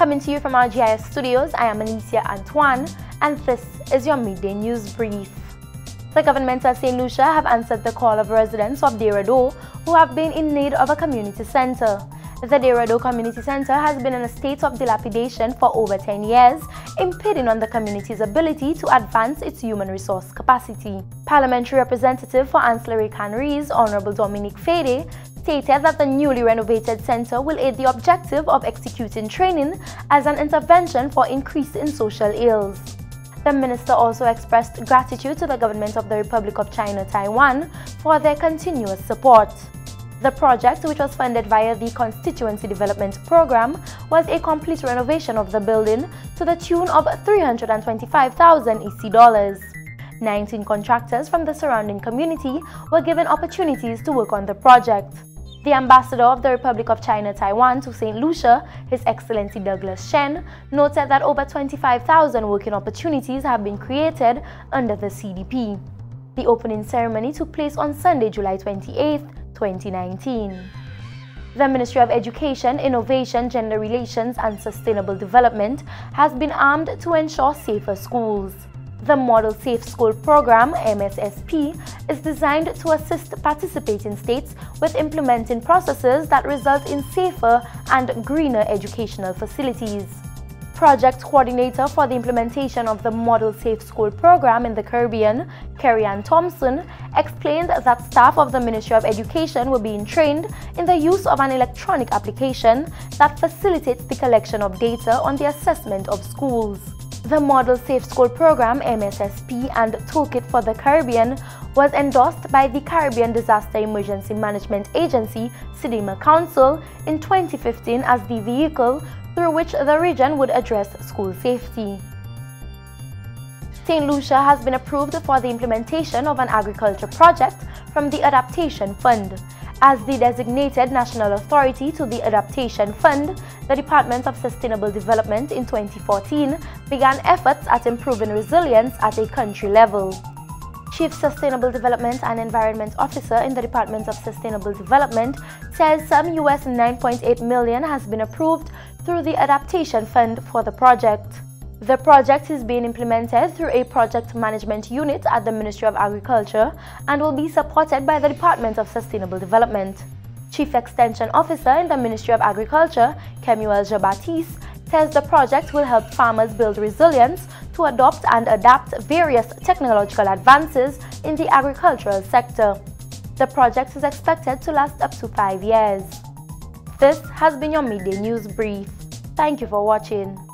Coming to you from our GIS studios, I am Alicia Antoine, and this is your midday news brief. The government of Saint Lucia have answered the call of residents of Derrido who have been in need of a community center. The Derrido Community Center has been in a state of dilapidation for over 10 years, impeding on the community's ability to advance its human resource capacity. Parliamentary representative for Ancillary Canneries, Honorable Dominique Fede, stated that the newly renovated center will aid the objective of executing training as an intervention for increase in social ills. The minister also expressed gratitude to the government of the Republic of China Taiwan for their continuous support. The project, which was funded via the Constituency Development Program, was a complete renovation of the building to the tune of $325,000 EC. 19 contractors from the surrounding community were given opportunities to work on the project. The ambassador of the Republic of China Taiwan to Saint Lucia, His Excellency Douglas Shen, noted that over 25,000 working opportunities have been created under the CDP. The opening ceremony took place on Sunday, July 28, 2019. The Ministry of Education, Innovation, Gender Relations and Sustainable Development has been armed to ensure safer schools. The Model Safe School Program, MSSP, is designed to assist participating states with implementing processes that result in safer and greener educational facilities. Project coordinator for the implementation of the Model Safe School program in the Caribbean, Kerry-Ann Thompson, explained that staff of the Ministry of Education were being trained in the use of an electronic application that facilitates the collection of data on the assessment of schools. The Model Safe School program, MSSP, and Toolkit for the Caribbean was endorsed by the Caribbean Disaster Emergency Management Agency, CDEMA Council, in 2015 as the vehicle through which the region would address school safety. Saint Lucia has been approved for the implementation of an agriculture project from the Adaptation Fund. As the designated national authority to the Adaptation Fund, the Department of Sustainable Development in 2014 began efforts at improving resilience at a country level. Chief Sustainable Development and Environment Officer in the Department of Sustainable Development says some $9.8 million has been approved through the Adaptation Fund for the project. The project is being implemented through a project management unit at the Ministry of Agriculture and will be supported by the Department of Sustainable Development. Chief Extension Officer in the Ministry of Agriculture, Kemuel Jabatis, says the project will help farmers build resilience to adopt and adapt various technological advances in the agricultural sector. The project is expected to last up to 5 years. This has been your midday news brief. Thank you for watching.